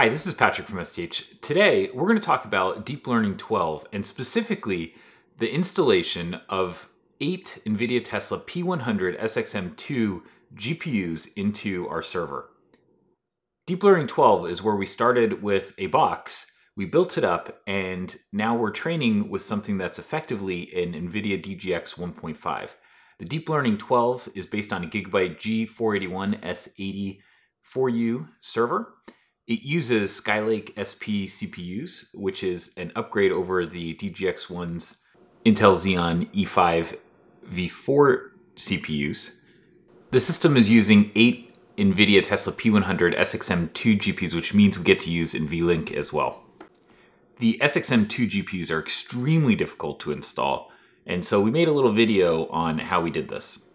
Hi, this is Patrick from STH. Today, we're going to talk about Deep Learning 12 and specifically the installation of 8 NVIDIA Tesla P100 SXM2 GPUs into our server. Deep Learning 12 is where we started with a box, we built it up, and now we're training with something that's effectively an NVIDIA DGX 1.5. The Deep Learning 12 is based on a Gigabyte G481 S804U server. It uses Skylake SP CPUs, which is an upgrade over the DGX1's Intel Xeon E5 V4 CPUs. The system is using 8 NVIDIA Tesla P100 SXM2 GPUs, which means we get to use NVLink as well. The SXM2 GPUs are extremely difficult to install, and so we made a little video on how we did this.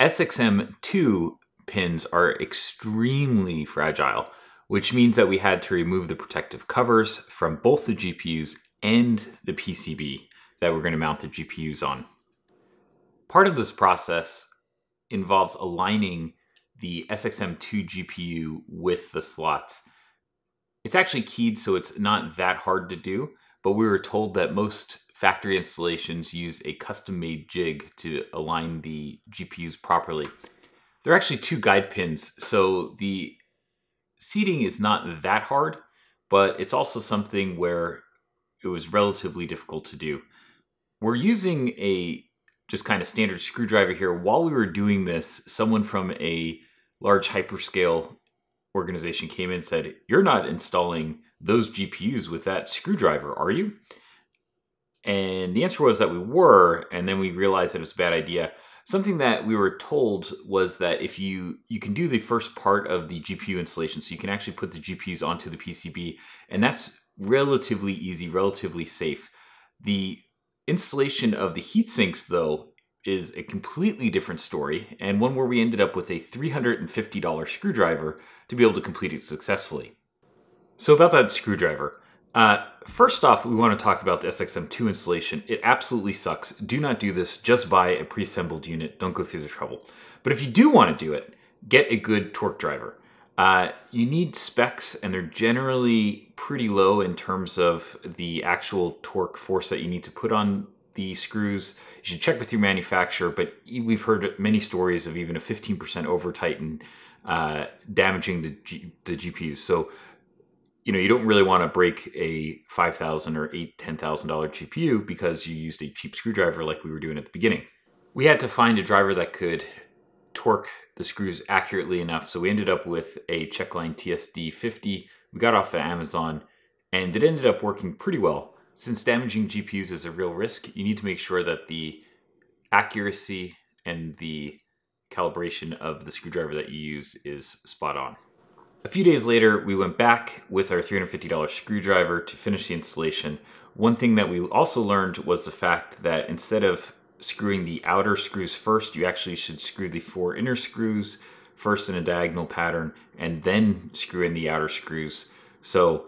SXM2 pins are extremely fragile, which means that we had to remove the protective covers from both the GPUs and the PCB that we're going to mount the GPUs on. Part of this process involves aligning the SXM2 GPU with the slots. It's actually keyed, so it's not that hard to do, but we were told that most factory installations use a custom-made jig to align the GPUs properly. There are actually 2 guide pins, so the seating is not that hard, but it's also something where it was relatively difficult to do. We're using a just kind of standard screwdriver here. While we were doing this, someone from a large hyperscale organization came in and said, "You're not installing those GPUs with that screwdriver, are you?" And the answer was that we were, and then we realized that it was a bad idea. Something that we were told was that if you can do the first part of the GPU installation, so you can actually put the GPUs onto the PCB, and that's relatively easy, relatively safe. The installation of the heat sinks, though, is a completely different story, and one where we ended up with a $350 screwdriver to be able to complete it successfully. So about that screwdriver. First off, we want to talk about the SXM2 installation. It absolutely sucks. Do not do this. Just buy a pre-assembled unit. Don't go through the trouble. But if you do want to do it, get a good torque driver. You need specs, and they're generally pretty low in terms of the actual torque force that you need to put on the screws. You should check with your manufacturer, but we've heard many stories of even a 15% over-tighten damaging the GPUs. So you don't really want to break a $5,000 or $8,000, $10,000 GPU because you used a cheap screwdriver like we were doing at the beginning. We had to find a driver that could torque the screws accurately enough, so we ended up with a Checkline TSD50. We got off of Amazon, and it ended up working pretty well. Since damaging GPUs is a real risk, you need to make sure that the accuracy and the calibration of the screwdriver that you use is spot on. A few days later, we went back with our $350 screwdriver to finish the installation. One thing that we also learned was the fact that instead of screwing the outer screws first, you actually should screw the 4 inner screws first in a diagonal pattern and then screw in the outer screws. So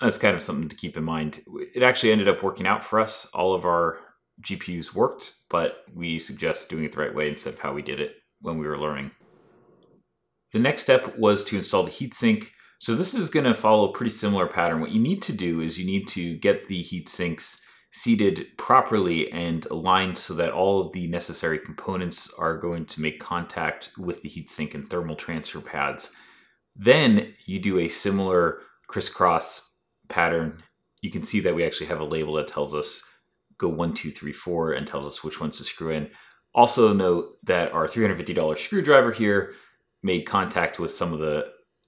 that's kind of something to keep in mind. It actually ended up working out for us. All of our GPUs worked, but we suggest doing it the right way instead of how we did it when we were learning. The next step was to install the heatsink. So this is going to follow a pretty similar pattern. What you need to do is you need to get the heatsinks seated properly and aligned so that all of the necessary components are going to make contact with the heatsink and thermal transfer pads. Then you do a similar crisscross pattern. You can see that we actually have a label that tells us go 1, 2, 3, 4 and tells us which ones to screw in. Also note that our $350 screwdriver here made contact with some of the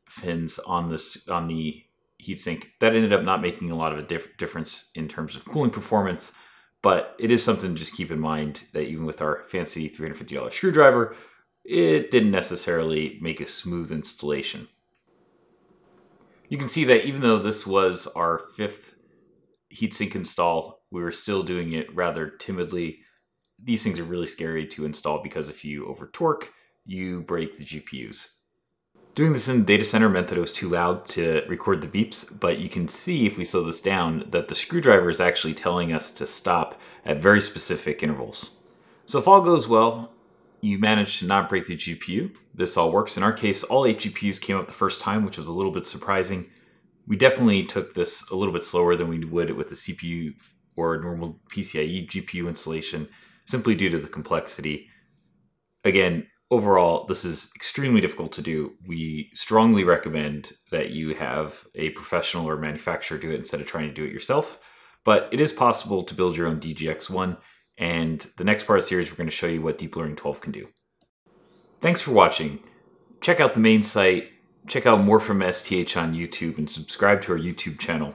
fins on the heatsink. That ended up not making a lot of a difference in terms of cooling performance, but it is something to just keep in mind that even with our fancy $350 screwdriver, it didn't necessarily make a smooth installation. You can see that even though this was our 5th heatsink install, we were still doing it rather timidly. These things are really scary to install because if you over torque, you break the GPUs. Doing this in the data center meant that it was too loud to record the beeps, but you can see if we slow this down that the screwdriver is actually telling us to stop at very specific intervals. So if all goes well, you manage to not break the GPU. This all works. In our case, all 8 GPUs came up the first time, which was a little bit surprising. We definitely took this a little bit slower than we would with a CPU or a normal PCIe GPU installation, simply due to the complexity. Again, overall, this is extremely difficult to do. We strongly recommend that you have a professional or manufacturer do it instead of trying to do it yourself, but it is possible to build your own DGX-1, and the next part of the series, we're going to show you what Deep Learning 12 can do. Thanks for watching. Check out the main site, check out more from STH on YouTube, and subscribe to our YouTube channel.